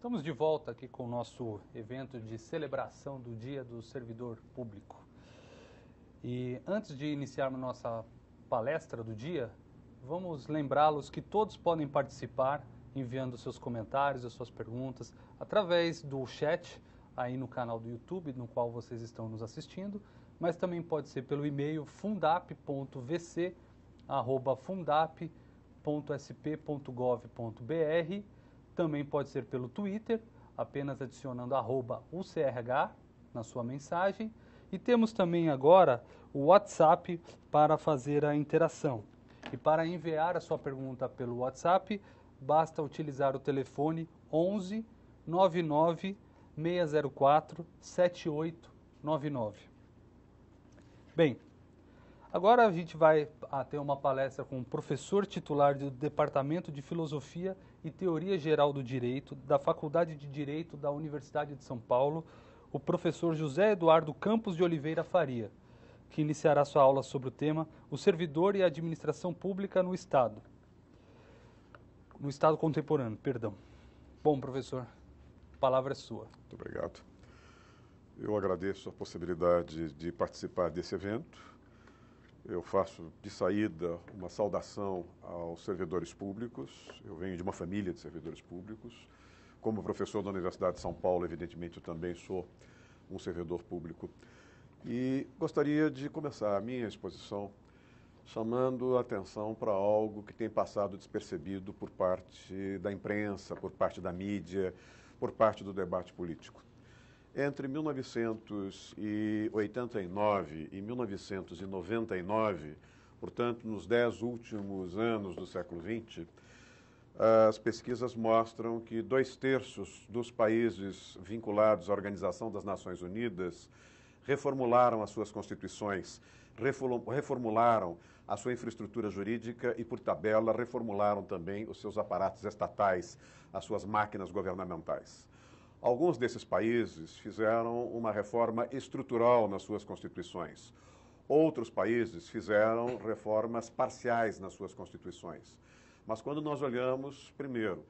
Estamos de volta aqui com o nosso evento de celebração do Dia do Servidor Público. E antes de iniciarmos nossa palestra do dia, vamos lembrá-los que todos podem participar enviando seus comentários, as suas perguntas, através do chat aí no canal do YouTube, no qual vocês estão nos assistindo, mas também pode ser pelo e-mail fundap.vc@fundap.sp.gov.br, também pode ser pelo Twitter, apenas adicionando @UCRH na sua mensagem, e temos também agora o WhatsApp para fazer a interação. E para enviar a sua pergunta pelo WhatsApp, basta utilizar o telefone 11 99 604 7899. Bem, agora a gente vai ter uma palestra com o professor titular do Departamento de Filosofia e Teoria Geral do Direito, da Faculdade de Direito da Universidade de São Paulo, o professor José Eduardo Campos de Oliveira Faria, que iniciará sua aula sobre o tema O Servidor e a Administração Pública no Estado. No Estado Contemporâneo, perdão. Bom, professor, a palavra é sua. Muito obrigado. Eu agradeço a possibilidade de participar desse evento. Eu faço, de saída, uma saudação aos servidores públicos. Eu venho de uma família de servidores públicos. Como professor da Universidade de São Paulo, evidentemente, eu também sou um servidor público. E gostaria de começar a minha exposição chamando a atenção para algo que tem passado despercebido por parte da imprensa, por parte da mídia, por parte do debate político. Entre 1989 e 1999, portanto, nos 10 últimos anos do século XX, as pesquisas mostram que 2/3 dos países vinculados à Organização das Nações Unidas reformularam as suas constituições, reformularam a sua infraestrutura jurídica e, por tabela, reformularam também os seus aparatos estatais, as suas máquinas governamentais. Alguns desses países fizeram uma reforma estrutural nas suas constituições. Outros países fizeram reformas parciais nas suas constituições. Mas quando nós olhamos, primeiro,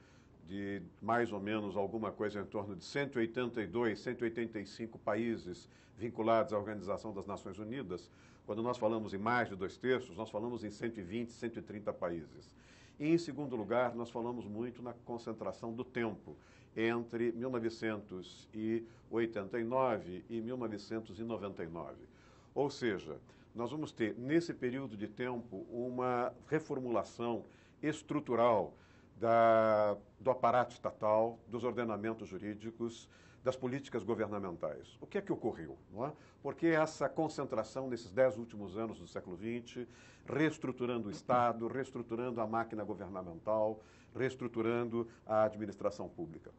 de mais ou menos alguma coisa em torno de 182, 185 países vinculados à Organização das Nações Unidas, quando nós falamos em mais de 2/3, nós falamos em 120, 130 países. E, em segundo lugar, nós falamos muito na concentração do tempo, entre 1989 e 1999. Ou seja, nós vamos ter, nesse período de tempo, uma reformulação estrutural do aparato estatal, dos ordenamentos jurídicos, das políticas governamentais. O que é que ocorreu? Não é? Porque essa concentração nesses 10 últimos anos do século XX, reestruturando o Estado, reestruturando a máquina governamental, reestruturando a administração pública.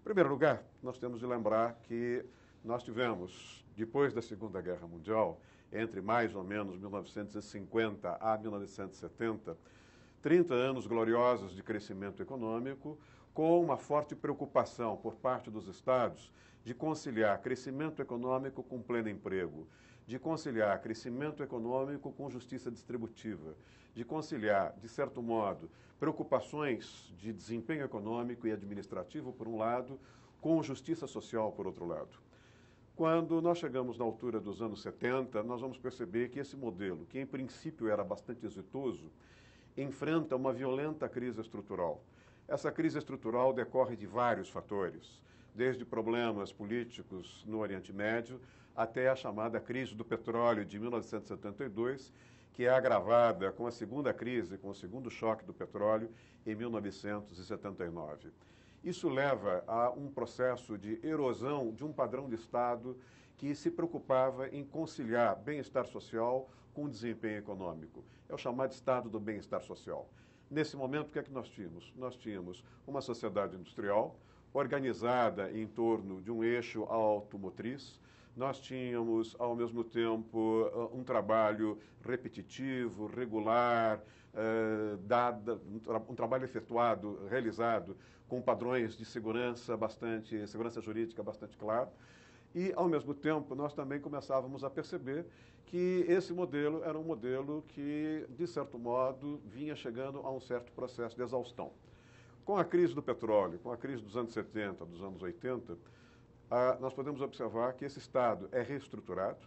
Em primeiro lugar, nós temos de lembrar que nós tivemos, depois da Segunda Guerra Mundial, entre mais ou menos 1950 a 1970, 30 anos gloriosos de crescimento econômico, com uma forte preocupação por parte dos estados de conciliar crescimento econômico com pleno emprego, de conciliar crescimento econômico com justiça distributiva, de conciliar, de certo modo, preocupações de desempenho econômico e administrativo, por um lado, com justiça social, por outro lado. Quando nós chegamos na altura dos anos 70, nós vamos perceber que esse modelo, que em princípio era bastante exitoso, enfrenta uma violenta crise estrutural. Essa crise estrutural decorre de vários fatores, desde problemas políticos no Oriente Médio até a chamada crise do petróleo de 1972, que é agravada com a segunda crise, com o segundo choque do petróleo em 1979. Isso leva a um processo de erosão de um padrão de Estado que se preocupava em conciliar bem-estar social com desempenho econômico. É o chamado Estado do bem-estar social. Nesse momento, o que é que nós tínhamos? Nós tínhamos uma sociedade industrial organizada em torno de um eixo automotriz. Nós tínhamos, ao mesmo tempo, um trabalho repetitivo, regular, um trabalho efetuado, realizado, com padrões de segurança jurídica bastante claro. E, ao mesmo tempo, nós também começávamos a perceber que esse modelo era um modelo que, de certo modo, vinha chegando a um certo processo de exaustão. Com a crise do petróleo, com a crise dos anos 70, dos anos 80, nós podemos observar que esse Estado é reestruturado,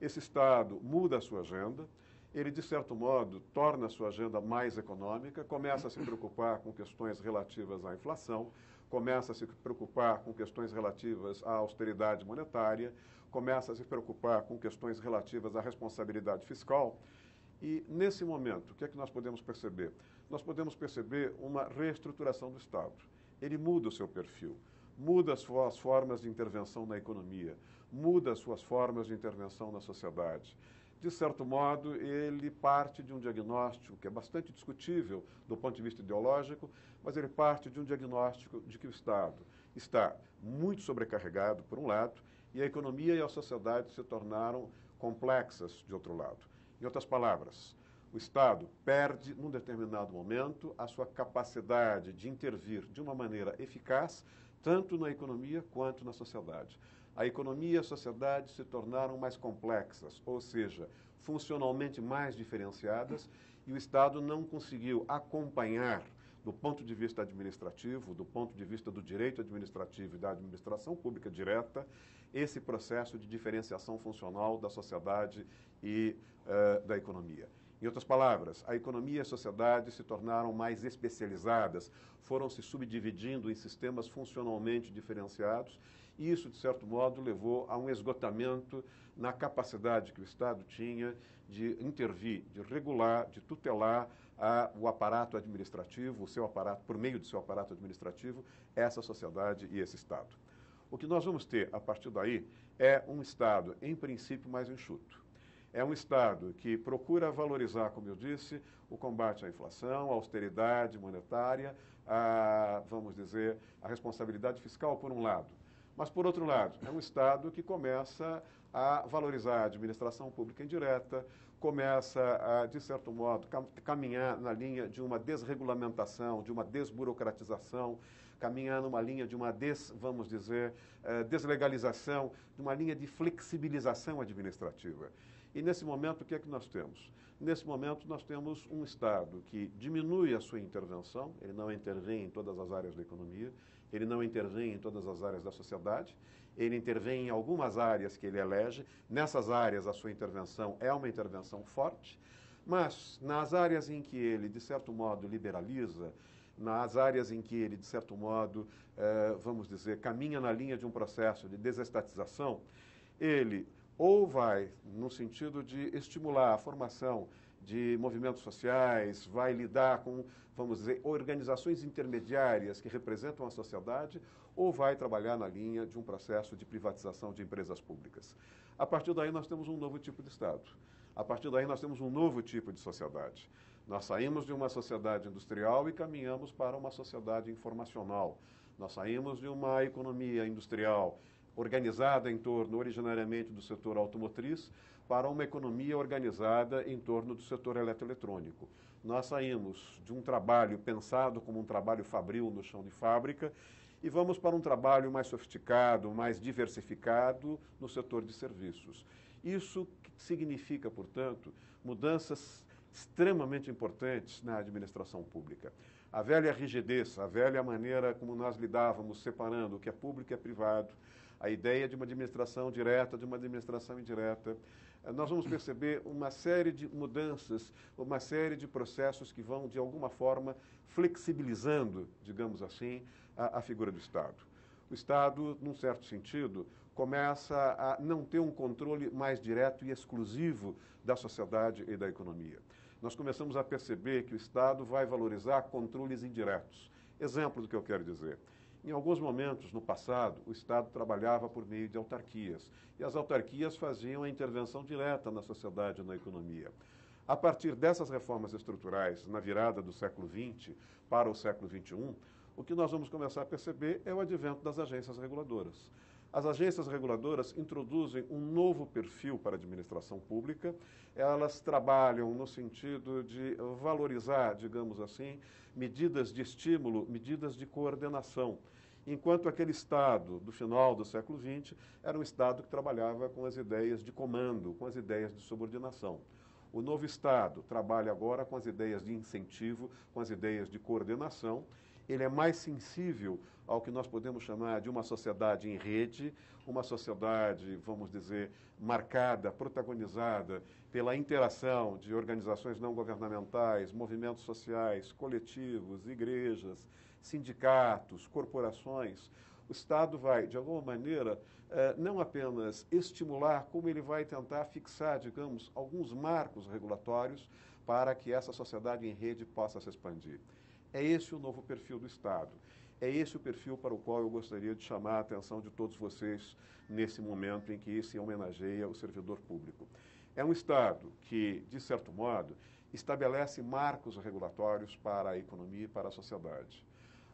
esse Estado muda a sua agenda, ele, de certo modo, torna a sua agenda mais econômica, começa a se preocupar com questões relativas à inflação, começa a se preocupar com questões relativas à austeridade monetária, começa a se preocupar com questões relativas à responsabilidade fiscal. E, nesse momento, o que é que nós podemos perceber? Nós podemos perceber uma reestruturação do Estado. Ele muda o seu perfil, muda as suas formas de intervenção na economia, muda as suas formas de intervenção na sociedade. De certo modo, ele parte de um diagnóstico que é bastante discutível do ponto de vista ideológico, mas ele parte de um diagnóstico de que o Estado está muito sobrecarregado, por um lado, e a economia e a sociedade se tornaram complexas, de outro lado. Em outras palavras, o Estado perde, num determinado momento, a sua capacidade de intervir de uma maneira eficaz, tanto na economia quanto na sociedade. A economia e a sociedade se tornaram mais complexas, ou seja, funcionalmente mais diferenciadas, e o Estado não conseguiu acompanhar, do ponto de vista administrativo, do ponto de vista do direito administrativo e da administração pública direta, esse processo de diferenciação funcional da sociedade e da economia. Em outras palavras, a economia e a sociedade se tornaram mais especializadas, foram se subdividindo em sistemas funcionalmente diferenciados, e isso, de certo modo, levou a um esgotamento na capacidade que o Estado tinha de intervir, de regular, de tutelar o aparato administrativo, o seu aparato, por meio do seu aparato administrativo, essa sociedade e esse Estado. O que nós vamos ter, a partir daí, é um Estado, em princípio, mais enxuto. É um Estado que procura valorizar, como eu disse, o combate à inflação, à austeridade monetária, vamos dizer, a responsabilidade fiscal, por um lado. Mas, por outro lado, é um Estado que começa a valorizar a administração pública indireta, começa a, de certo modo, caminhar na linha de uma desregulamentação, de uma desburocratização, caminhar numa linha de uma deslegalização, de uma linha de flexibilização administrativa. E nesse momento, o que é que nós temos? Nesse momento, nós temos um Estado que diminui a sua intervenção, ele não intervém em todas as áreas da economia, ele não intervém em todas as áreas da sociedade, ele intervém em algumas áreas que ele elege, nessas áreas a sua intervenção é uma intervenção forte, mas nas áreas em que ele, de certo modo, liberaliza, nas áreas em que ele, de certo modo, vamos dizer, caminha na linha de um processo de desestatização, ele ou vai no sentido de estimular a formação de movimentos sociais, vai lidar com, vamos dizer, organizações intermediárias que representam a sociedade, ou vai trabalhar na linha de um processo de privatização de empresas públicas. A partir daí nós temos um novo tipo de Estado. A partir daí nós temos um novo tipo de sociedade. Nós saímos de uma sociedade industrial e caminhamos para uma sociedade informacional. Nós saímos de uma economia industrial organizada em torno, originariamente, do setor automotriz, para uma economia organizada em torno do setor eletroeletrônico. Nós saímos de um trabalho pensado como um trabalho fabril no chão de fábrica e vamos para um trabalho mais sofisticado, mais diversificado no setor de serviços. Isso significa, portanto, mudanças extremamente importantes na administração pública. A velha rigidez, a velha maneira como nós lidávamos, separando o que é público e é privado, a ideia de uma administração direta, de uma administração indireta. Nós vamos perceber uma série de mudanças, uma série de processos que vão, de alguma forma, flexibilizando, digamos assim, a figura do Estado. O Estado, num certo sentido, começa a não ter um controle mais direto e exclusivo da sociedade e da economia. Nós começamos a perceber que o Estado vai valorizar controles indiretos. Exemplo do que eu quero dizer. Em alguns momentos, no passado, o Estado trabalhava por meio de autarquias, e as autarquias faziam a intervenção direta na sociedade e na economia. A partir dessas reformas estruturais, na virada do século XX para o século XXI, o que nós vamos começar a perceber é o advento das agências reguladoras. As agências reguladoras introduzem um novo perfil para a administração pública, elas trabalham no sentido de valorizar, digamos assim, medidas de estímulo, medidas de coordenação, enquanto aquele Estado do final do século XX era um Estado que trabalhava com as ideias de comando, com as ideias de subordinação. O novo Estado trabalha agora com as ideias de incentivo, com as ideias de coordenação, ele é mais sensível ao que nós podemos chamar de uma sociedade em rede, uma sociedade, vamos dizer, marcada, protagonizada pela interação de organizações não governamentais, movimentos sociais, coletivos, igrejas, sindicatos, corporações. O Estado vai, de alguma maneira, não apenas estimular, como ele vai tentar fixar, digamos, alguns marcos regulatórios para que essa sociedade em rede possa se expandir. É esse o novo perfil do Estado. É esse o perfil para o qual eu gostaria de chamar a atenção de todos vocês nesse momento em que se homenageia o servidor público. É um Estado que, de certo modo, estabelece marcos regulatórios para a economia e para a sociedade.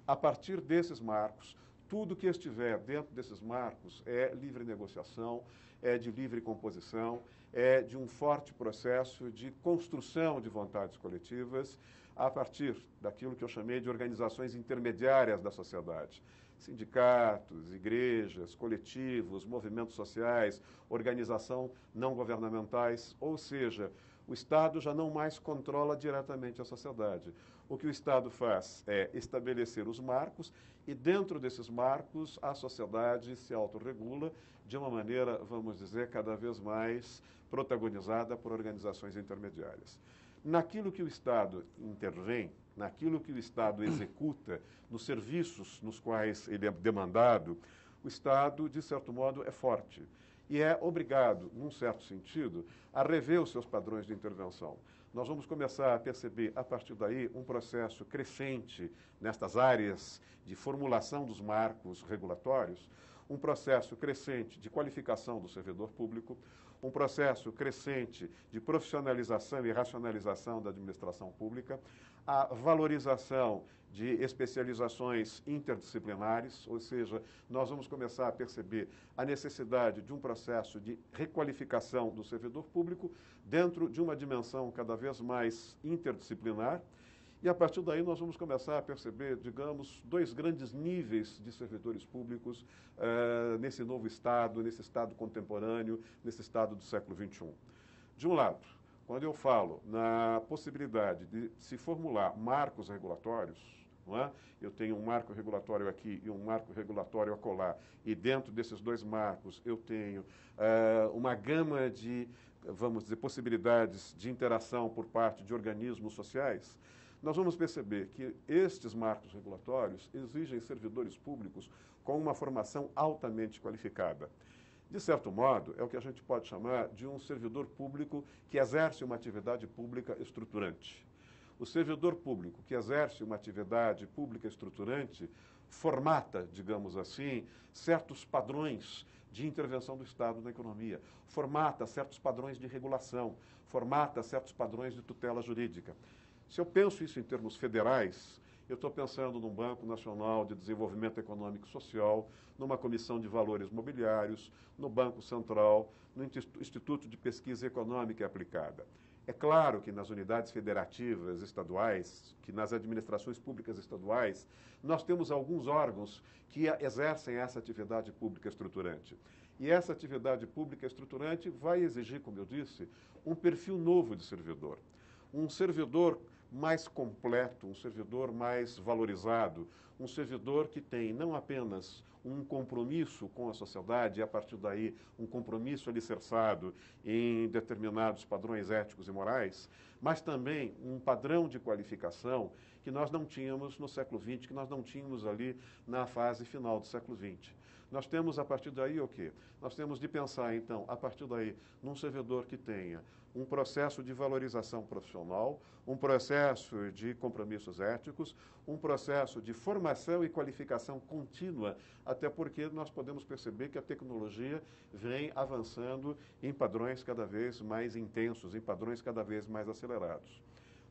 A partir desses marcos, tudo que estiver dentro desses marcos é livre negociação, é de livre composição, é de um forte processo de construção de vontades coletivas a partir daquilo que eu chamei de organizações intermediárias da sociedade. Sindicatos, igrejas, coletivos, movimentos sociais, organizações não governamentais, ou seja, o Estado já não mais controla diretamente a sociedade. O que o Estado faz é estabelecer os marcos e, dentro desses marcos, a sociedade se autorregula de uma maneira, vamos dizer, cada vez mais protagonizada por organizações intermediárias. Naquilo que o Estado intervém, naquilo que o Estado executa, nos serviços nos quais ele é demandado, o Estado, de certo modo, é forte. E é obrigado, num certo sentido, a rever os seus padrões de intervenção. Nós vamos começar a perceber, a partir daí, um processo crescente nestas áreas de formulação dos marcos regulatórios, um processo crescente de qualificação do servidor público, um processo crescente de profissionalização e racionalização da administração pública, a valorização de especializações interdisciplinares, ou seja, nós vamos começar a perceber a necessidade de um processo de requalificação do servidor público dentro de uma dimensão cada vez mais interdisciplinar. E, a partir daí, nós vamos começar a perceber, digamos, dois grandes níveis de servidores públicos nesse novo Estado, nesse Estado contemporâneo, nesse Estado do século XXI. De um lado, quando eu falo na possibilidade de se formular marcos regulatórios, não é? Eu tenho um marco regulatório aqui e um marco regulatório acolá, e dentro desses dois marcos eu tenho uma gama de, vamos dizer, possibilidades de interação por parte de organismos sociais, nós vamos perceber que estes marcos regulatórios exigem servidores públicos com uma formação altamente qualificada. De certo modo, é o que a gente pode chamar de um servidor público que exerce uma atividade pública estruturante. O servidor público que exerce uma atividade pública estruturante formata, digamos assim, certos padrões de intervenção do Estado na economia, formata certos padrões de regulação, formata certos padrões de tutela jurídica. Se eu penso isso em termos federais, eu estou pensando num Banco Nacional de Desenvolvimento Econômico e Social, numa Comissão de Valores Mobiliários, no Banco Central, no Instituto de Pesquisa Econômica e Aplicada. É claro que nas unidades federativas estaduais, que nas administrações públicas estaduais, nós temos alguns órgãos que exercem essa atividade pública estruturante. E essa atividade pública estruturante vai exigir, como eu disse, um perfil novo de servidor. Um servidor mais completo, um servidor mais valorizado, um servidor que tem não apenas um compromisso com a sociedade e, a partir daí, um compromisso alicerçado em determinados padrões éticos e morais, mas também um padrão de qualificação que nós não tínhamos no século XX, que nós não tínhamos ali na fase final do século XX. Nós temos, a partir daí, o quê? Nós temos de pensar, então, a partir daí, num servidor que tenha um processo de valorização profissional, um processo de compromissos éticos, um processo de formação e qualificação contínua, até porque nós podemos perceber que a tecnologia vem avançando em padrões cada vez mais intensos, em padrões cada vez mais acelerados.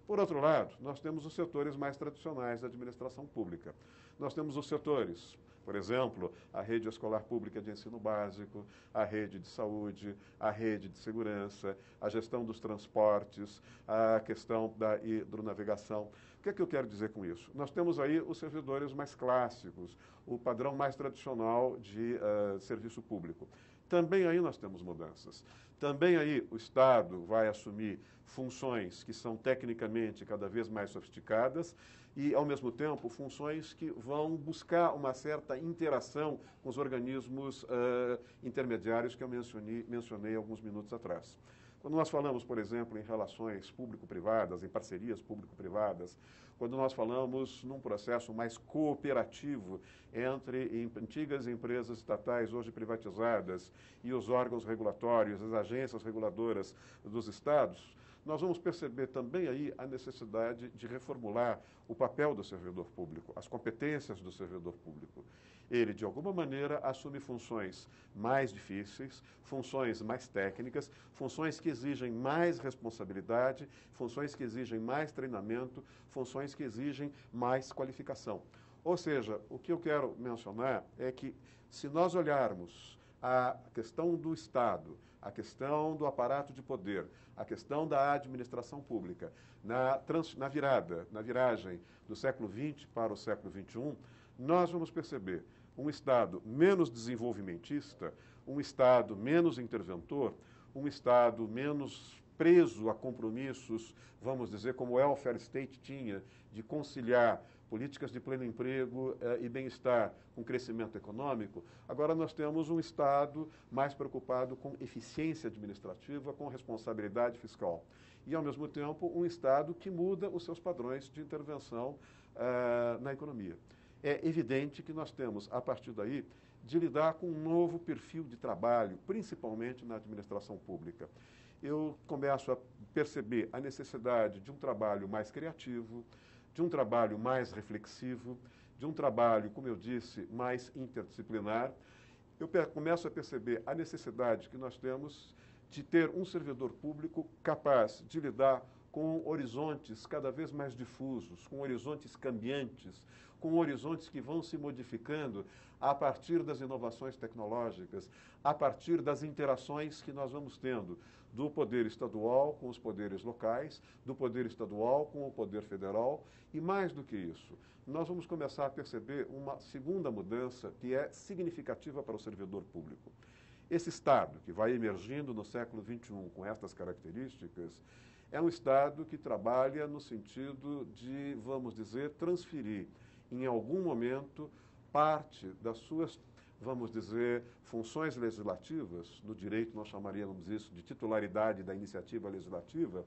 Por outro lado, nós temos os setores mais tradicionais da administração pública. Nós temos os setores, por exemplo, a rede escolar pública de ensino básico, a rede de saúde, a rede de segurança, a gestão dos transportes, a questão da hidronavegação. O que é que eu quero dizer com isso? Nós temos aí os servidores mais clássicos, o padrão mais tradicional de serviço público. Também aí nós temos mudanças. Também aí o Estado vai assumir funções que são tecnicamente cada vez mais sofisticadas, e, ao mesmo tempo, funções que vão buscar uma certa interação com os organismos intermediários que eu mencionei alguns minutos atrás. Quando nós falamos, por exemplo, em relações público-privadas, em parcerias público-privadas, quando nós falamos num processo mais cooperativo entre antigas empresas estatais, hoje privatizadas, e os órgãos regulatórios, as agências reguladoras dos estados, nós vamos perceber também aí a necessidade de reformular o papel do servidor público, as competências do servidor público. Ele, de alguma maneira, assume funções mais difíceis, funções mais técnicas, funções que exigem mais responsabilidade, funções que exigem mais treinamento, funções que exigem mais qualificação. Ou seja, o que eu quero mencionar é que, se nós olharmos a questão do Estado, a questão do aparato de poder, a questão da administração pública, na viragem do século XX para o século XXI, nós vamos perceber um Estado menos desenvolvimentista, um Estado menos interventor, um Estado menos preso a compromissos, vamos dizer, como o welfare state tinha, de conciliar políticas de pleno emprego e bem-estar com crescimento econômico. Agora nós temos um Estado mais preocupado com eficiência administrativa, com responsabilidade fiscal. E, ao mesmo tempo, um Estado que muda os seus padrões de intervenção na economia. É evidente que nós temos, a partir daí, de lidar com um novo perfil de trabalho, principalmente na administração pública. Eu começo a perceber a necessidade de um trabalho mais criativo, de um trabalho mais reflexivo, de um trabalho, como eu disse, mais interdisciplinar. Eu começo a perceber a necessidade que nós temos de ter um servidor público capaz de lidar com horizontes cada vez mais difusos, com horizontes cambiantes, com horizontes que vão se modificando a partir das inovações tecnológicas, a partir das interações que nós vamos tendo do poder estadual com os poderes locais, do poder estadual com o poder federal, e mais do que isso, nós vamos começar a perceber uma segunda mudança que é significativa para o servidor público. Esse Estado que vai emergindo no século XXI com estas características, é um Estado que trabalha no sentido de, vamos dizer, transferir em algum momento parte das suas, vamos dizer, funções legislativas, no direito nós chamaríamos isso de titularidade da iniciativa legislativa,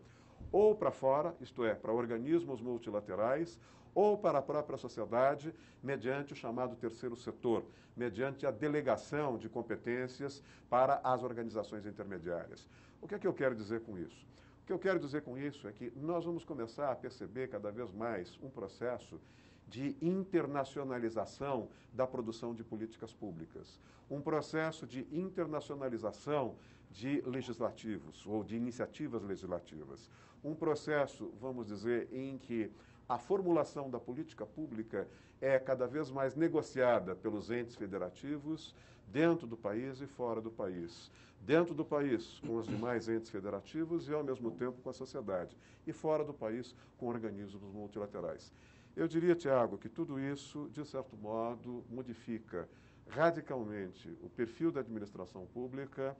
ou para fora, isto é, para organismos multilaterais, ou para a própria sociedade, mediante o chamado terceiro setor, mediante a delegação de competências para as organizações intermediárias. O que é que eu quero dizer com isso? O que eu quero dizer com isso é que nós vamos começar a perceber cada vez mais um processo de internacionalização da produção de políticas públicas, um processo de internacionalização de legislativos ou de iniciativas legislativas, um processo, vamos dizer, em que a formulação da política pública é cada vez mais negociada pelos entes federativos dentro do país e fora do país. Dentro do país, com os demais entes federativos e, ao mesmo tempo, com a sociedade. E fora do país, com organismos multilaterais. Eu diria, Tiago, que tudo isso, de certo modo, modifica radicalmente o perfil da administração pública,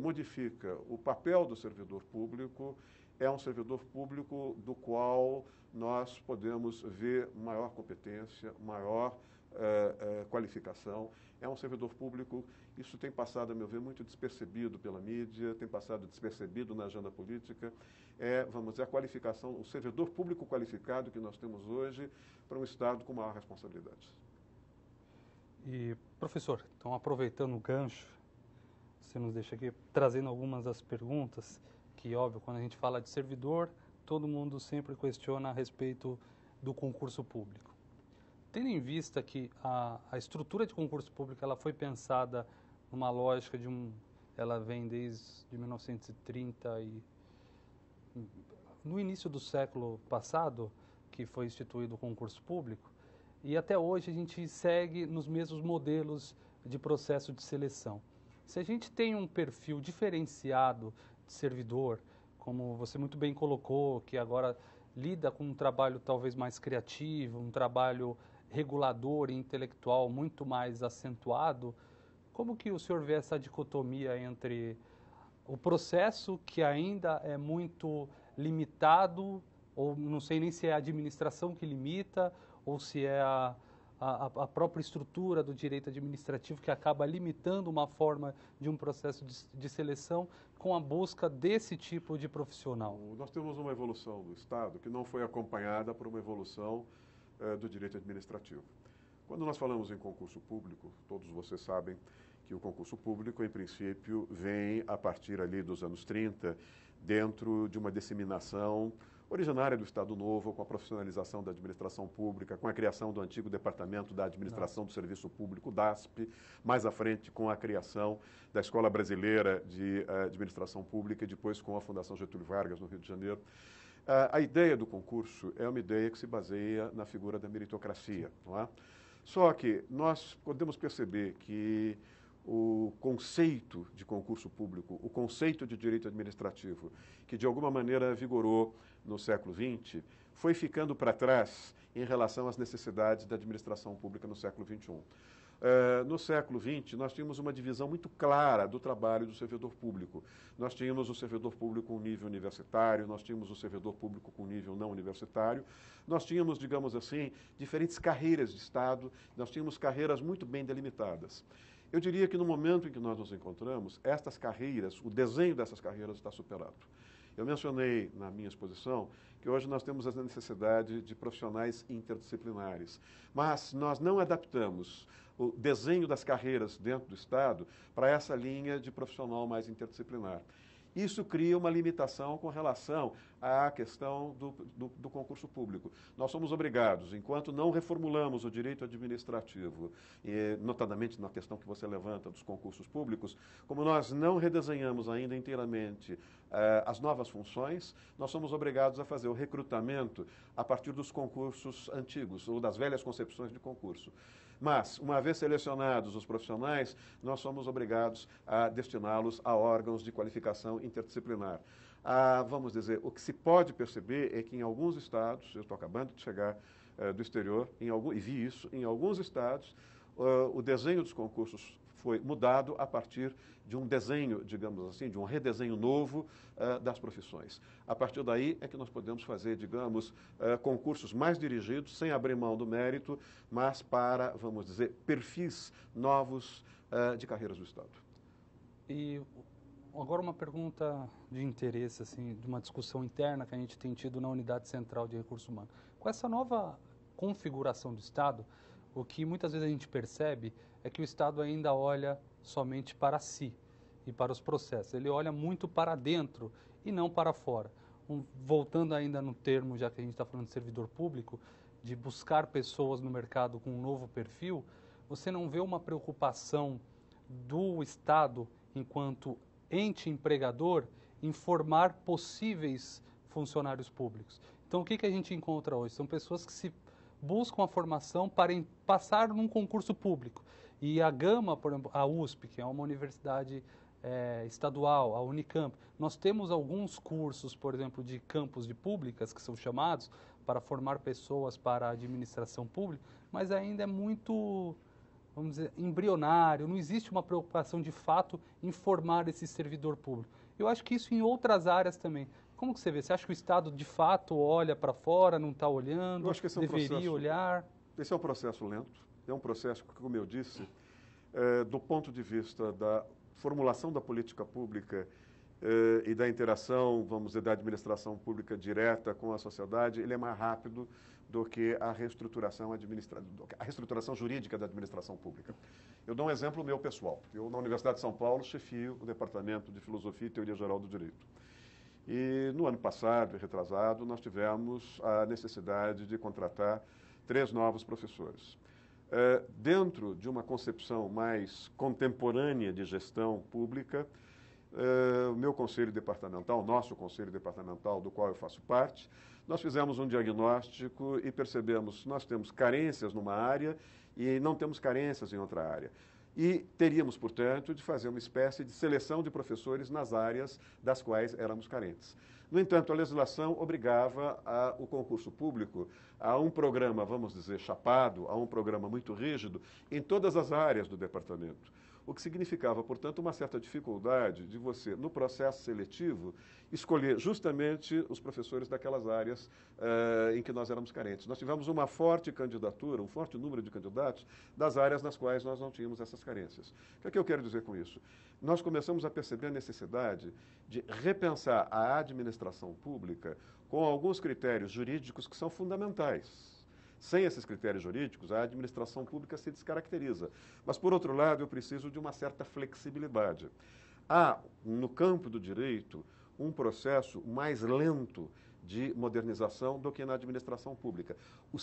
modifica o papel do servidor público, é um servidor público do qual nós podemos ver maior competência, maior qualificação. É um servidor público, isso tem passado, a meu ver, muito despercebido pela mídia, tem passado despercebido na agenda política. É, vamos dizer, a qualificação, o servidor público qualificado que nós temos hoje para um Estado com maior responsabilidade. E, professor, então, aproveitando o gancho, você nos deixa aqui trazendo algumas das perguntas que, óbvio, quando a gente fala de servidor, todo mundo sempre questiona a respeito do concurso público. Tendo em vista que a estrutura de concurso público ela foi pensada numa lógica de ela vem desde 1930 e no início do século passado que foi instituído o concurso público e até hoje a gente segue nos mesmos modelos de processo de seleção. Se a gente tem um perfil diferenciado de servidor, como você muito bem colocou, que agora lida com um trabalho talvez mais criativo, um trabalho regulador e intelectual muito mais acentuado, como que o senhor vê essa dicotomia entre o processo que ainda é muito limitado ou não sei nem se é a administração que limita, ou se é a própria estrutura do direito administrativo que acaba limitando uma forma de um processo de seleção com a busca desse tipo de profissional. Nós temos uma evolução do Estado que não foi acompanhada por uma evolução do direito administrativo. Quando nós falamos em concurso público, todos vocês sabem que o concurso público, em princípio, vem a partir ali dos anos 30, dentro de uma disseminação originária do Estado Novo, com a profissionalização da administração pública, com a criação do antigo Departamento da Administração do Serviço Público, DASP, mais à frente com a criação da Escola Brasileira de Administração Pública e depois com a Fundação Getúlio Vargas, no Rio de Janeiro. A ideia do concurso é uma ideia que se baseia na figura da meritocracia, não é? Só que nós podemos perceber que o conceito de concurso público, o conceito de direito administrativo, que de alguma maneira vigorou no século XX, foi ficando para trás em relação às necessidades da administração pública no século XXI. No século XX, nós tínhamos uma divisão muito clara do trabalho do servidor público. Nós tínhamos o servidor público com nível universitário, nós tínhamos o servidor público com nível não universitário, nós tínhamos, digamos assim, diferentes carreiras de Estado, nós tínhamos carreiras muito bem delimitadas. Eu diria que no momento em que nós nos encontramos, estas carreiras, o desenho dessas carreiras está superado. Eu mencionei na minha exposição que hoje nós temos a necessidade de profissionais interdisciplinares, mas nós não adaptamos o desenho das carreiras dentro do Estado para essa linha de profissional mais interdisciplinar. Isso cria uma limitação com relação à questão do concurso público. Nós somos obrigados, enquanto não reformulamos o direito administrativo, e notadamente na questão que você levanta dos concursos públicos, como nós não redesenhamos ainda inteiramente as novas funções, nós somos obrigados a fazer o recrutamento a partir dos concursos antigos ou das velhas concepções de concurso. Mas, uma vez selecionados os profissionais, nós somos obrigados a destiná-los a órgãos de qualificação interdisciplinar. Vamos dizer, o que se pode perceber é que em alguns estados, eu estou acabando de chegar do exterior e vi isso, em alguns estados o desenho dos concursos foi mudado a partir de um desenho, digamos assim, de um redesenho novo das profissões. A partir daí é que nós podemos fazer, digamos, concursos mais dirigidos, sem abrir mão do mérito, mas para, vamos dizer, perfis novos de carreiras do Estado. E agora uma pergunta de interesse, assim, de uma discussão interna que a gente tem tido na Unidade Central de Recursos Humanos. Com essa nova configuração do Estado, o que muitas vezes a gente percebe é que o Estado ainda olha somente para si e para os processos. Ele olha muito para dentro e não para fora. Voltando ainda no termo, já que a gente está falando de servidor público, de buscar pessoas no mercado com um novo perfil, você não vê uma preocupação do Estado, enquanto ente empregador, em formar possíveis funcionários públicos. Então, o que a gente encontra hoje? São pessoas que se buscam a formação para passar num concurso público. E a gama, por exemplo, a USP, que é uma universidade estadual, a Unicamp, nós temos alguns cursos, por exemplo, de campos de públicas, que são chamados para formar pessoas para a administração pública, mas ainda é muito, vamos dizer, embrionário, não existe uma preocupação de fato em formar esse servidor público. Eu acho que isso em outras áreas também. Como que você vê? Você acha que o Estado, de fato, olha para fora, não está olhando, eu acho que esse deveria olhar? Esse é um processo lento, é um processo que, como eu disse, do ponto de vista da formulação da política pública e da interação, vamos dizer, da administração pública direta com a sociedade, ele é mais rápido do que a reestruturação jurídica da administração pública. Eu dou um exemplo meu pessoal. Eu, na Universidade de São Paulo, chefio o Departamento de Filosofia e Teoria Geral do Direito. E no ano passado, retrasado, nós tivemos a necessidade de contratar 3 novos professores. Dentro de uma concepção mais contemporânea de gestão pública, o meu conselho departamental, nosso conselho departamental, do qual eu faço parte, nós fizemos um diagnóstico e percebemos que nós temos carências numa área e não temos carências em outra área. E teríamos, portanto, de fazer uma espécie de seleção de professores nas áreas das quais éramos carentes. No entanto, a legislação obrigava o concurso público a um programa, vamos dizer, chapado, a um programa muito rígido em todas as áreas do departamento. O que significava, portanto, uma certa dificuldade de você, no processo seletivo, escolher justamente os professores daquelas áreas em que nós éramos carentes. Nós tivemos uma forte candidatura, um forte número de candidatos das áreas nas quais nós não tínhamos essas carências. O que é que eu quero dizer com isso? Nós começamos a perceber a necessidade de repensar a administração pública com alguns critérios jurídicos que são fundamentais. Sem esses critérios jurídicos, a administração pública se descaracteriza. Mas, por outro lado, eu preciso de uma certa flexibilidade. Há, no campo do direito, um processo mais lento de modernização do que na administração pública. O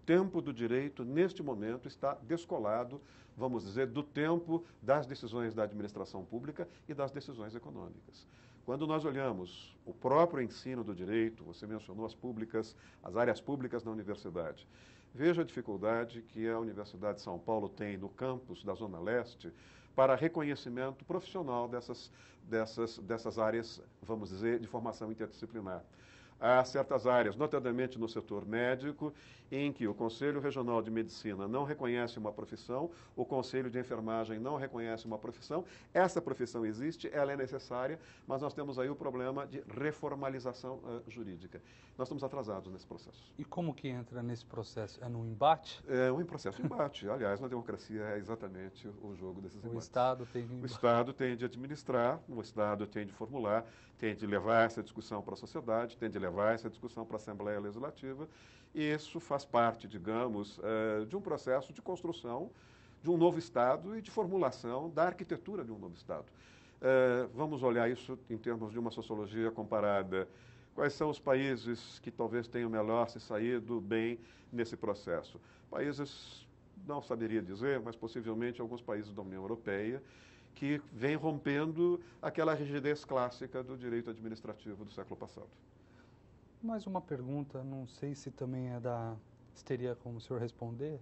tempo do direito, neste momento, está descolado, vamos dizer, do tempo das decisões da administração pública e das decisões econômicas. Quando nós olhamos o próprio ensino do direito, você mencionou as públicas, as áreas públicas na universidade. Veja a dificuldade que a Universidade de São Paulo tem no campus da Zona Leste para reconhecimento profissional dessas áreas, vamos dizer, de formação interdisciplinar. Há certas áreas, notadamente no setor médico, em que o Conselho Regional de Medicina não reconhece uma profissão, o Conselho de Enfermagem não reconhece uma profissão. Essa profissão existe, ela é necessária, mas nós temos aí o problema de reformalização jurídica. Nós estamos atrasados nesse processo. E como que entra nesse processo? É num embate? É um processo de embate. Aliás, na democracia é exatamente o jogo desses embates. O Estado tem de... O Estado tem de administrar, o Estado tem de formular, tem de levar essa discussão para a sociedade, tem de levar essa discussão para a Assembleia Legislativa, e isso faz parte, digamos, de um processo de construção de um novo Estado e de formulação da arquitetura de um novo Estado. Vamos olhar isso em termos de uma sociologia comparada. Quais são os países que talvez tenham melhor se saído bem nesse processo? Países, não saberia dizer, mas possivelmente alguns países da União Europeia, que vêm rompendo aquela rigidez clássica do direito administrativo do século passado. Mais uma pergunta, não sei se também é teria como o senhor responder,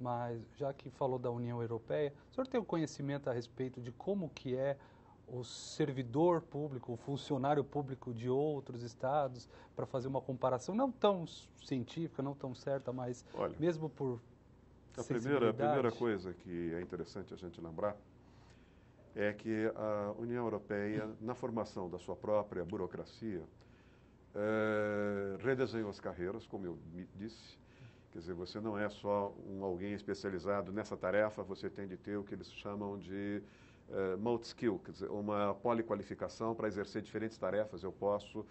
mas já que falou da União Europeia, o senhor tem um conhecimento a respeito de como que é o servidor público, o funcionário público de outros estados, para fazer uma comparação não tão científica, não tão certa, mas olha, mesmo por sensibilidade? A primeira coisa que é interessante a gente lembrar é que a União Europeia, na formação da sua própria burocracia, redesenhou as carreiras, como eu disse. Quer dizer, você não é só alguém especializado nessa tarefa, você tem de ter o que eles chamam de multi-skill, quer dizer, uma poliqualificação para exercer diferentes tarefas. Eu posso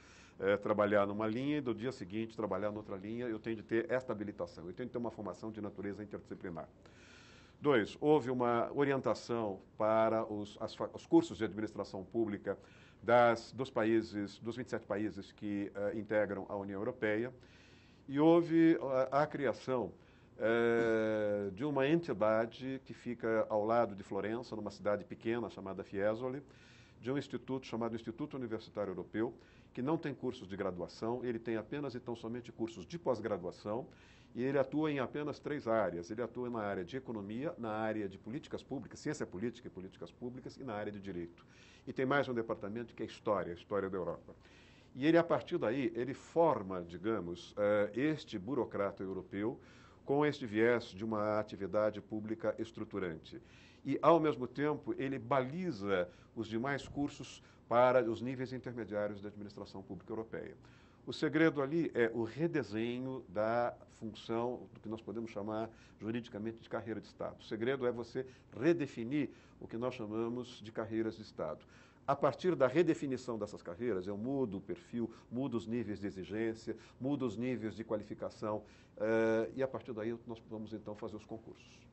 trabalhar numa linha e do dia seguinte trabalhar noutra linha, eu tenho de ter esta habilitação, eu tenho de ter uma formação de natureza interdisciplinar. 2, houve uma orientação para os cursos de administração pública dos 27 países que integram a União Europeia, e houve a criação de uma entidade que fica ao lado de Florença, numa cidade pequena chamada Fiesole, de um instituto chamado Instituto Universitário Europeu, que não tem cursos de graduação, ele tem apenas e tão somente cursos de pós-graduação, e ele atua em apenas 3 áreas. Ele atua na área de economia, na área de políticas públicas, ciência política e políticas públicas, e na área de direito. E tem mais um departamento que é história, história da Europa. E ele, a partir daí, ele forma, digamos, este burocrata europeu com este viés de uma atividade pública estruturante. E, ao mesmo tempo, ele baliza os demais cursos para os níveis intermediários da administração pública europeia. O segredo ali é o redesenho da função, do que nós podemos chamar juridicamente de carreira de Estado. O segredo é você redefinir o que nós chamamos de carreiras de Estado. A partir da redefinição dessas carreiras, eu mudo o perfil, mudo os níveis de exigência, mudo os níveis de qualificação, e a partir daí nós vamos então fazer os concursos.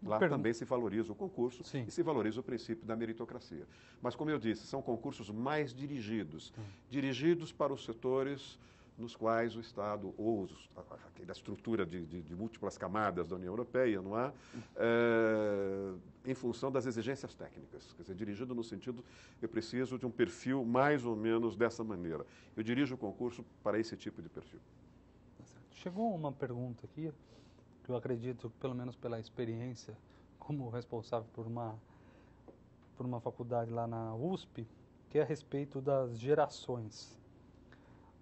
Lá também se valoriza o concurso, sim, e se valoriza o princípio da meritocracia. Mas, como eu disse, são concursos mais dirigidos, dirigidos para os setores nos quais o Estado, ou a estrutura de múltiplas camadas da União Europeia, não há, em função das exigências técnicas. Quer dizer, dirigido no sentido, eu preciso de um perfil mais ou menos dessa maneira. Eu dirijo o concurso para esse tipo de perfil. Chegou uma pergunta aqui. Eu acredito, pelo menos pela experiência, como responsável por uma faculdade lá na USP, que é a respeito das gerações.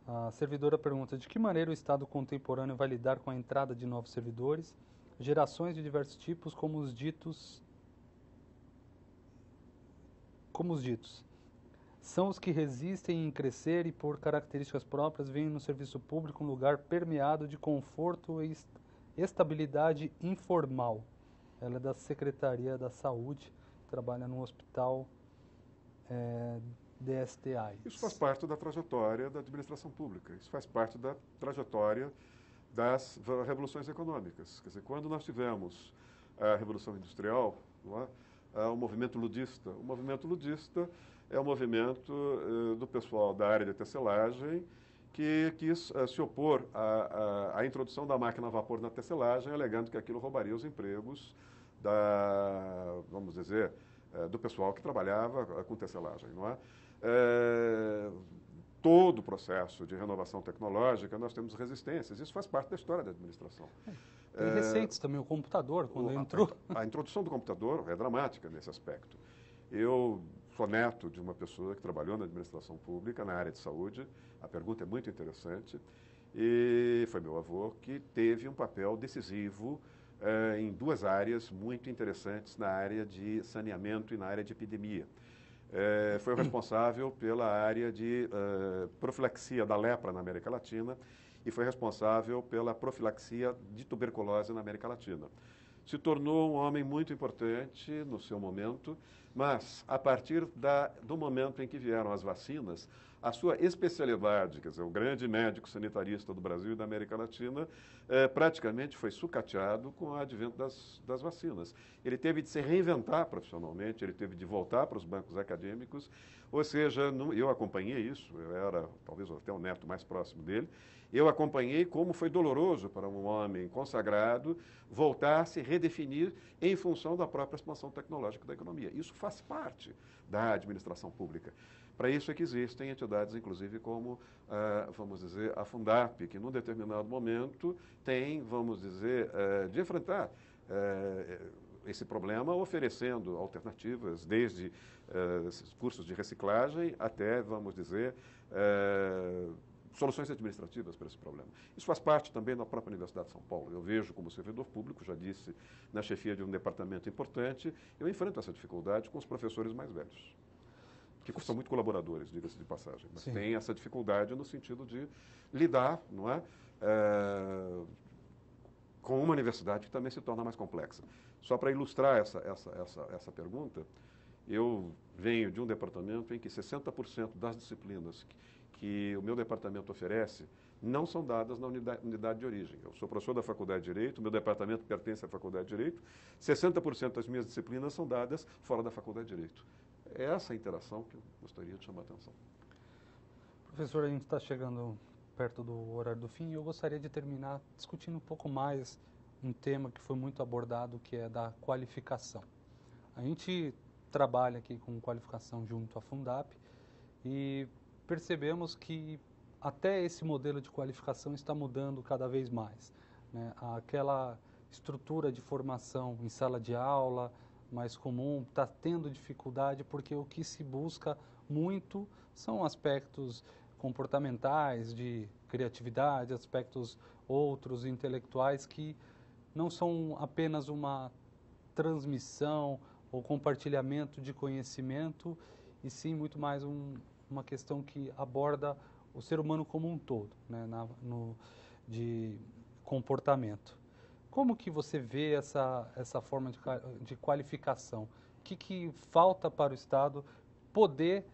A servidora pergunta: de que maneira o Estado contemporâneo vai lidar com a entrada de novos servidores, gerações de diversos tipos, como os ditos? São os que resistem em crescer e, por características próprias, veem no serviço público um lugar permeado de conforto e estabilidade informal. Ela é da Secretaria da Saúde, trabalha no hospital DSTI. Isso faz parte da trajetória da administração pública, isso faz parte da trajetória das revoluções econômicas. Quer dizer, quando nós tivemos a Revolução Industrial, não é? O movimento ludista. O movimento ludista é o movimento do pessoal da área de tecelagem que quis se opor à introdução da máquina a vapor na tecelagem, alegando que aquilo roubaria os empregos do pessoal que trabalhava com tecelagem, não é? Todo o processo de renovação tecnológica, nós temos resistências. Isso faz parte da história da administração. Tem recentes também, o computador, quando entrou. A introdução do computador é dramática nesse aspecto. Eu sou neto de uma pessoa que trabalhou na administração pública, na área de saúde. A pergunta é muito interessante. E foi meu avô que teve um papel decisivo em duas áreas muito interessantes, na área de saneamento e na área de epidemia. Foi o responsável pela área de profilaxia da lepra na América Latina e foi responsável pela profilaxia de tuberculose na América Latina. Se tornou um homem muito importante no seu momento, mas a partir do momento em que vieram as vacinas, a sua especialidade, quer dizer, o grande médico sanitarista do Brasil e da América Latina, praticamente foi sucateado com o advento das vacinas. Ele teve de se reinventar profissionalmente, ele teve de voltar para os bancos acadêmicos, ou seja, eu acompanhei isso, eu era talvez até o neto mais próximo dele, eu acompanhei como foi doloroso para um homem consagrado voltar a se redefinir em função da própria expansão tecnológica da economia. Isso faz parte da administração pública. Para isso é que existem entidades, inclusive, como, a Fundap, que num determinado momento tem, de enfrentar esse problema, oferecendo alternativas, desde cursos de reciclagem até, soluções administrativas para esse problema. Isso faz parte também da própria Universidade de São Paulo. Eu vejo como servidor público, já disse, na chefia de um departamento importante, eu enfrento essa dificuldade com os professores mais velhos, que são muito colaboradores, diga-se de passagem, mas tem essa dificuldade no sentido de lidar, não é? Com uma universidade que também se torna mais complexa. Só para ilustrar essa pergunta, eu venho de um departamento em que 60% das disciplinas que o meu departamento oferece não são dadas na unidade de origem. Eu sou professor da Faculdade de Direito, meu departamento pertence à Faculdade de Direito, 60% das minhas disciplinas são dadas fora da Faculdade de Direito. É essa interação que eu gostaria de chamar a atenção. Professor, a gente está chegando perto do horário do fim e eu gostaria de terminar discutindo um pouco mais um tema que foi muito abordado, que é da qualificação. A gente trabalha aqui com qualificação junto à Fundap e percebemos que até esse modelo de qualificação está mudando cada vez mais, né? Aquela estrutura de formação em sala de aula mais comum está tendo dificuldade, porque o que se busca muito são aspectos comportamentais, de criatividade, aspectos outros, intelectuais, que não são apenas uma transmissão ou compartilhamento de conhecimento, e sim muito mais uma questão que aborda o ser humano como um todo, né, de comportamento. Como que você vê essa forma de qualificação? O que falta para o Estado poder,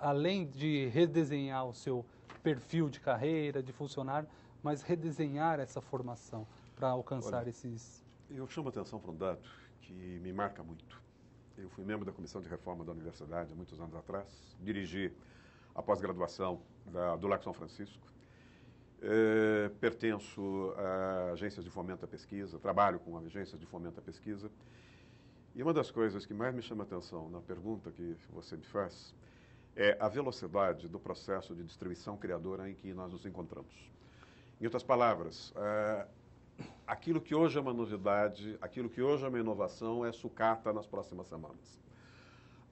além de redesenhar o seu perfil de carreira, de funcionário, mas redesenhar essa formação para alcançar esses... Eu chamo a atenção para um dado que me marca muito. Eu fui membro da Comissão de Reforma da Universidade há muitos anos atrás, dirigi a pós-graduação do Largo São Francisco. Pertenço a agências de fomento à pesquisa, trabalho com agências de fomento à pesquisa. E uma das coisas que mais me chama a atenção na pergunta que você me faz é a velocidade do processo de distribuição criadora em que nós nos encontramos. Em outras palavras, aquilo que hoje é uma novidade, aquilo que hoje é uma inovação, é sucata nas próximas semanas.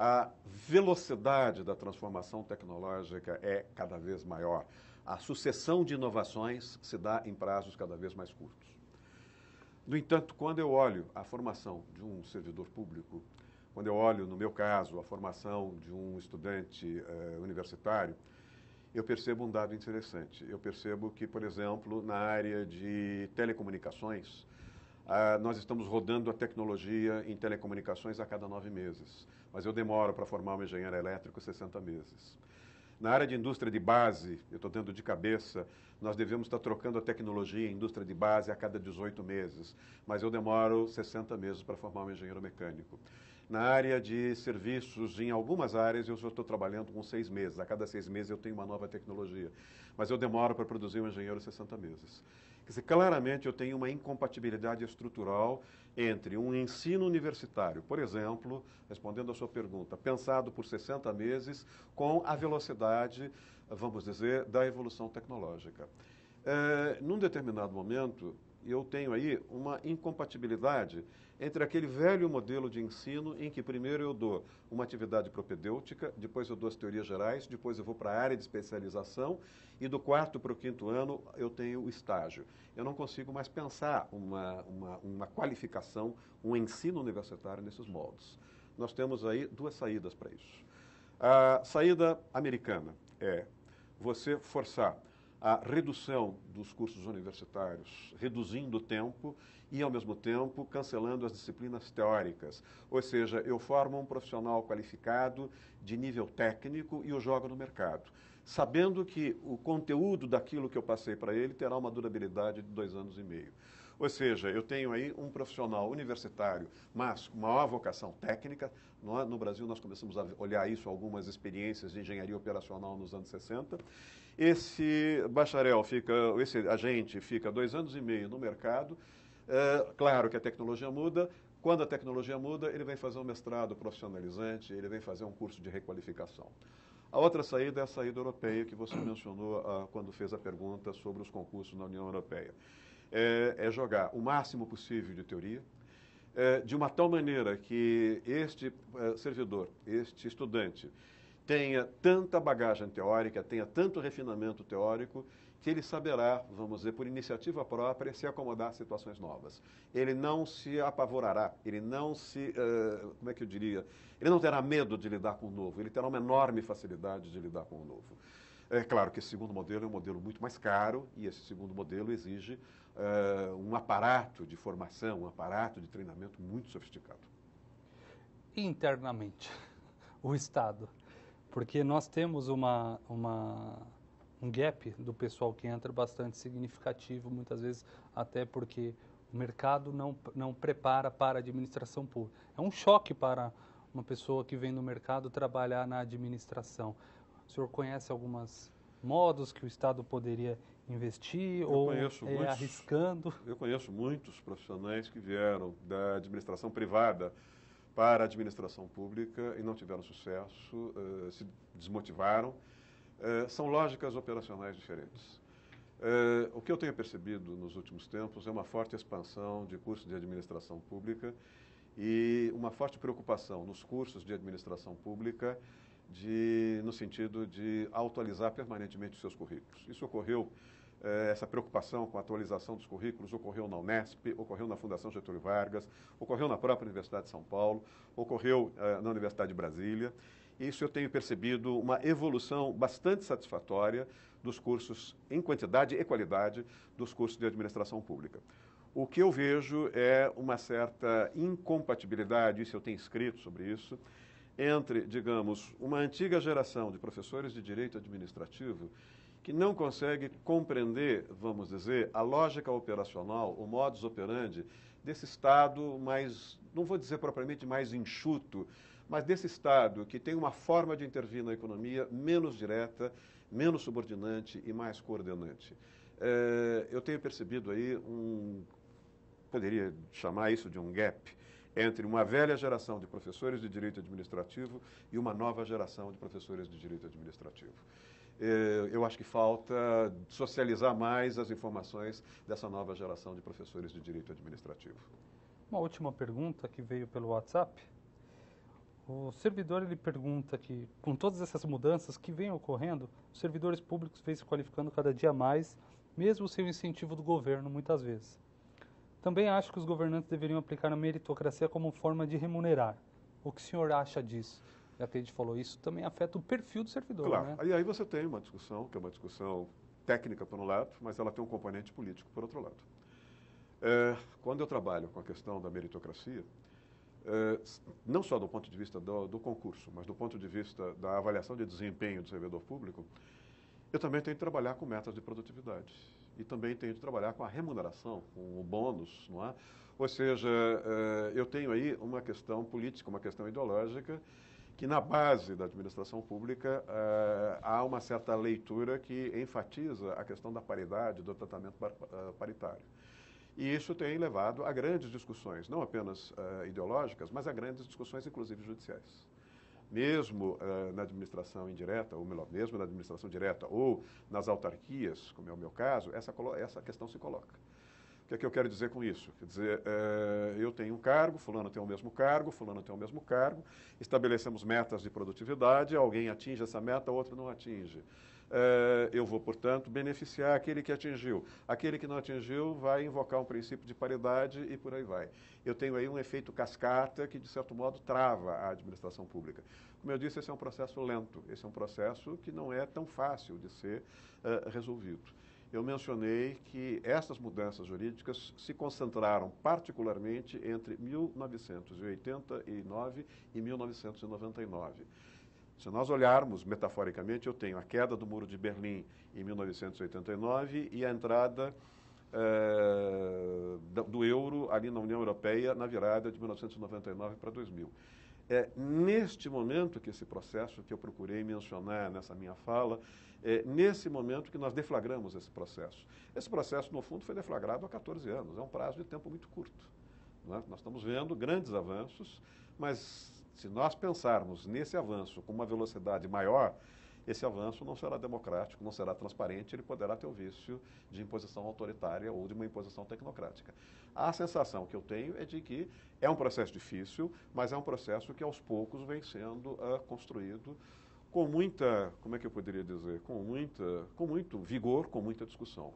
A velocidade da transformação tecnológica é cada vez maior. A sucessão de inovações se dá em prazos cada vez mais curtos. No entanto, quando eu olho a formação de um servidor público, quando eu olho, no meu caso, a formação de um estudante universitário, eu percebo um dado interessante. Eu percebo que, por exemplo, na área de telecomunicações, nós estamos rodando a tecnologia em telecomunicações a cada 9 meses, mas eu demoro para formar um engenheiro elétrico 60 meses. Na área de indústria de base, eu estou dando de cabeça, nós devemos estar trocando a tecnologia em indústria de base a cada 18 meses, mas eu demoro 60 meses para formar um engenheiro mecânico. Na área de serviços, em algumas áreas, eu só estou trabalhando com 6 meses. A cada 6 meses eu tenho uma nova tecnologia, mas eu demoro para produzir um engenheiro 60 meses. Quer dizer, claramente eu tenho uma incompatibilidade estrutural entre um ensino universitário, por exemplo, respondendo à sua pergunta, pensado por 60 meses, com a velocidade, vamos dizer, da evolução tecnológica. Num determinado momento, eu tenho aí uma incompatibilidade entre aquele velho modelo de ensino em que primeiro eu dou uma atividade propedêutica, depois eu dou as teorias gerais, depois eu vou para a área de especialização e do 4º para o 5º ano eu tenho o estágio. Eu não consigo mais pensar uma qualificação, um ensino universitário nesses moldes. Nós temos aí 2 saídas para isso. A saída americana é você forçar a redução dos cursos universitários, reduzindo o tempo e, ao mesmo tempo, cancelando as disciplinas teóricas. Ou seja, eu formo um profissional qualificado de nível técnico e o jogo no mercado, sabendo que o conteúdo daquilo que eu passei para ele terá uma durabilidade de 2 anos e meio. Ou seja, eu tenho aí um profissional universitário, mas com maior vocação técnica. No Brasil, nós começamos a olhar isso, algumas experiências de engenharia operacional nos anos 60. Esse agente fica 2 anos e meio no mercado. Claro que a tecnologia muda. Quando a tecnologia muda, ele vem fazer um mestrado profissionalizante, ele vem fazer um curso de requalificação. A outra saída é a saída europeia, que você mencionou quando fez a pergunta sobre os concursos na União Europeia. É jogar o máximo possível de teoria, de uma tal maneira que este servidor, este estudante, tenha tanta bagagem teórica, tenha tanto refinamento teórico, que ele saberá, vamos dizer, por iniciativa própria, se acomodar a situações novas. Ele não se apavorará, ele não se, ele não terá medo de lidar com o novo, ele terá uma enorme facilidade de lidar com o novo. É claro que esse segundo modelo é um modelo muito mais caro e esse segundo modelo exige um aparato de formação, um aparato de treinamento muito sofisticado. Internamente, o Estado, porque nós temos um gap do pessoal que entra bastante significativo, muitas vezes até porque o mercado não prepara para a administração pública. É um choque para uma pessoa que vem do mercado trabalhar na administração. O senhor conhece alguns modos que o Estado poderia investir ou arriscando? Eu conheço muitos profissionais que vieram da administração privada para a administração pública e não tiveram sucesso, se desmotivaram. São lógicas operacionais diferentes. O que eu tenho percebido nos últimos tempos é uma forte expansão de cursos de administração pública e uma forte preocupação nos cursos de administração pública no sentido de atualizar permanentemente os seus currículos. Isso ocorreu, essa preocupação com a atualização dos currículos ocorreu na UNESP, ocorreu na Fundação Getúlio Vargas, ocorreu na própria Universidade de São Paulo, ocorreu na Universidade de Brasília. Isso eu tenho percebido uma evolução bastante satisfatória dos cursos, em quantidade e qualidade, dos cursos de administração pública. O que eu vejo é uma certa incompatibilidade, isso eu tenho escrito sobre isso, entre, digamos, uma antiga geração de professores de direito administrativo que não consegue compreender, vamos dizer, a lógica operacional, o modus operandi desse Estado mais, não vou dizer propriamente mais enxuto, mas desse Estado que tem uma forma de intervir na economia menos direta, menos subordinante e mais coordenante. Eu tenho percebido aí poderia chamar isso de um gap, entre uma velha geração de professores de direito administrativo e uma nova geração de professores de direito administrativo. Eu acho que falta socializar mais as informações dessa nova geração de professores de direito administrativo. Uma última pergunta que veio pelo WhatsApp. O servidor, ele pergunta que, com todas essas mudanças que vêm ocorrendo, os servidores públicos vêm se qualificando cada dia mais, mesmo sem o incentivo do governo, muitas vezes. Também acho que os governantes deveriam aplicar a meritocracia como forma de remunerar. O que o senhor acha disso? Já que a gente falou isso, também afeta o perfil do servidor, claro, né? E aí você tem uma discussão, que é uma discussão técnica por um lado, mas ela tem um componente político por outro lado. Quando eu trabalho com a questão da meritocracia, não só do ponto de vista do concurso, mas do ponto de vista da avaliação de desempenho do servidor público, eu também tenho de trabalhar com metas de produtividade e também tenho de trabalhar com a remuneração, com o bônus, não é? Ou seja, eu tenho aí uma questão política, uma questão ideológica, que na base da administração pública há uma certa leitura que enfatiza a questão da paridade, do tratamento paritário. E isso tem levado a grandes discussões, não apenas ideológicas, mas a grandes discussões, inclusive judiciais. Mesmo na administração indireta, ou melhor, mesmo na administração direta, ou nas autarquias, como é o meu caso, essa questão se coloca. O que é que eu quero dizer com isso? Quer dizer, eu tenho um cargo, fulano tem o mesmo cargo, fulano tem o mesmo cargo, estabelecemos metas de produtividade, alguém atinge essa meta, outro não atinge. Eu vou, portanto, beneficiar aquele que atingiu. Aquele que não atingiu vai invocar um princípio de paridade e por aí vai. Eu tenho aí um efeito cascata que, de certo modo, trava a administração pública. Como eu disse, esse é um processo lento, esse é um processo que não é tão fácil de ser resolvido. Eu mencionei que essas mudanças jurídicas se concentraram particularmente entre 1989 e 1999. Se nós olharmos, metaforicamente, eu tenho a queda do Muro de Berlim em 1989 e a entrada do euro ali na União Europeia na virada de 1999 para 2000. É neste momento que esse processo que eu procurei mencionar nessa minha fala, é nesse momento que nós deflagramos esse processo. Esse processo, no fundo, foi deflagrado há 14 anos, é um prazo de tempo muito curto, não é? Nós estamos vendo grandes avanços, mas se nós pensarmos nesse avanço com uma velocidade maior, esse avanço não será democrático, não será transparente, ele poderá ter o vício de imposição autoritária ou de uma imposição tecnocrática. A sensação que eu tenho é de que é um processo difícil, mas é um processo que aos poucos vem sendo construído com muita, como é que eu poderia dizer, com muito vigor, com muita discussão.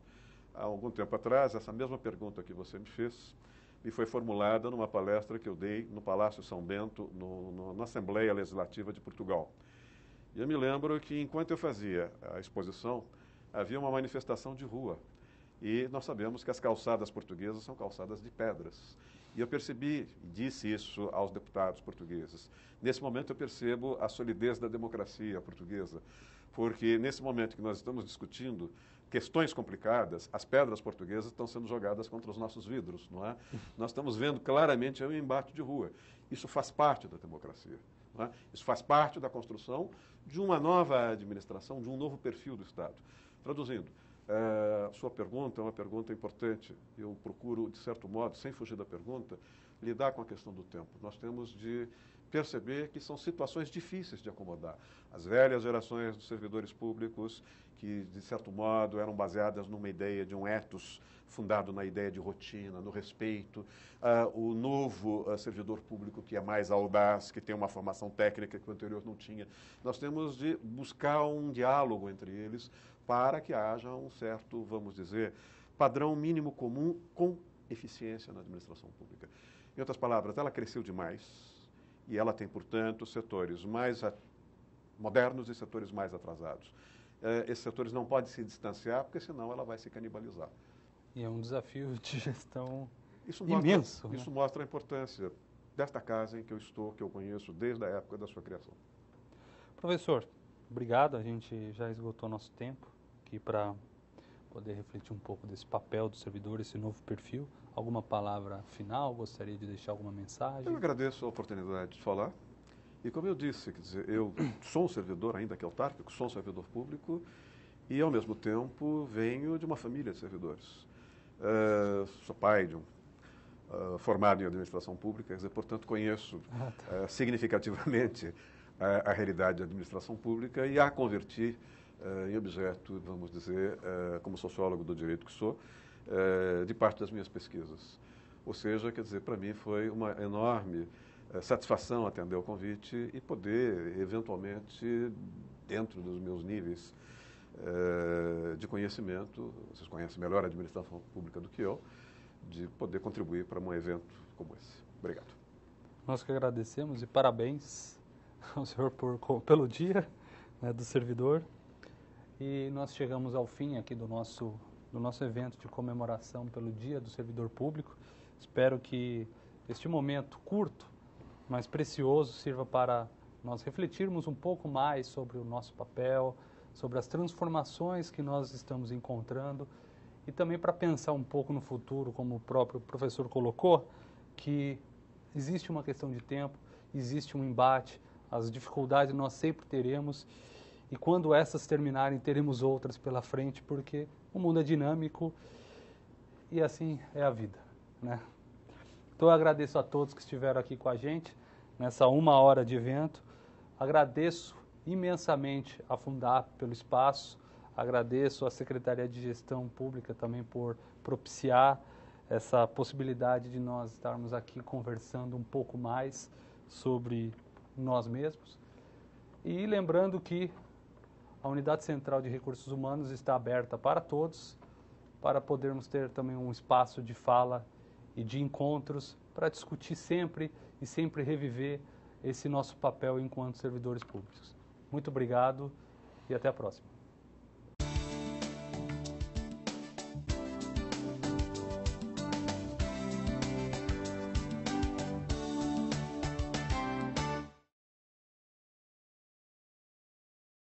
Há algum tempo atrás, essa mesma pergunta que você me fez, e foi formulada numa palestra que eu dei no Palácio São Bento, na Assembleia Legislativa de Portugal. E eu me lembro que, enquanto eu fazia a exposição, havia uma manifestação de rua. E nós sabemos que as calçadas portuguesas são calçadas de pedras. E eu percebi, disse isso aos deputados portugueses, nesse momento eu percebo a solidez da democracia portuguesa, porque nesse momento que nós estamos discutindo questões complicadas, as pedras portuguesas estão sendo jogadas contra os nossos vidros, não é? Nós estamos vendo claramente um embate de rua. Isso faz parte da democracia, não é? Isso faz parte da construção de uma nova administração, de um novo perfil do Estado. Traduzindo, sua pergunta é uma pergunta importante. Eu procuro, de certo modo, sem fugir da pergunta, lidar com a questão do tempo. Nós temos de perceber que são situações difíceis de acomodar. As velhas gerações dos servidores públicos, que, de certo modo, eram baseadas numa ideia de um ethos fundado na ideia de rotina, no respeito. O novo servidor público que é mais audaz, que tem uma formação técnica que o anterior não tinha. Nós temos de buscar um diálogo entre eles para que haja um certo, vamos dizer, padrão mínimo comum com eficiência na administração pública. Em outras palavras, ela cresceu demais. E ela tem, portanto, setores mais modernos e setores mais atrasados. Esses setores não podem se distanciar, porque senão ela vai se canibalizar. E é um desafio de gestão imenso. Isso mostra a importância desta casa em que eu estou, que eu conheço desde a época da sua criação. Professor, obrigado. A gente já esgotou nosso tempo aqui para poder refletir um pouco desse papel do servidor, esse novo perfil. Alguma palavra final? Gostaria de deixar alguma mensagem? Eu agradeço a oportunidade de falar. E como eu disse, quer dizer, eu sou um servidor, ainda que autárquico, sou um servidor público e, ao mesmo tempo, venho de uma família de servidores. Sou pai de um formado em administração pública, quer dizer, portanto, conheço significativamente a realidade da administração pública e a converti em objeto, vamos dizer, como sociólogo do direito que sou, de parte das minhas pesquisas. Ou seja, quer dizer, para mim foi uma enorme satisfação atender o convite e poder, eventualmente, dentro dos meus níveis de conhecimento, vocês conhecem melhor a administração pública do que eu, de poder contribuir para um evento como esse. Obrigado. Nós que agradecemos e parabéns ao senhor pelo dia, né, do servidor. E nós chegamos ao fim aqui do nosso evento de comemoração pelo Dia do Servidor Público. Espero que este momento curto, mas precioso, sirva para nós refletirmos um pouco mais sobre o nosso papel, sobre as transformações que nós estamos encontrando e também para pensar um pouco no futuro, como o próprio professor colocou, que existe uma questão de tempo, existe um embate, as dificuldades nós sempre teremos e quando essas terminarem, teremos outras pela frente, porque o mundo é dinâmico e assim é a vida, né? Então eu agradeço a todos que estiveram aqui com a gente nessa 1 hora de evento. Agradeço imensamente a Fundap pelo espaço, agradeço à Secretaria de Gestão Pública também por propiciar essa possibilidade de nós estarmos aqui conversando um pouco mais sobre nós mesmos. E lembrando que a Unidade Central de Recursos Humanos está aberta para todos, para podermos ter também um espaço de fala e de encontros para discutir sempre e sempre reviver esse nosso papel enquanto servidores públicos. Muito obrigado e até a próxima.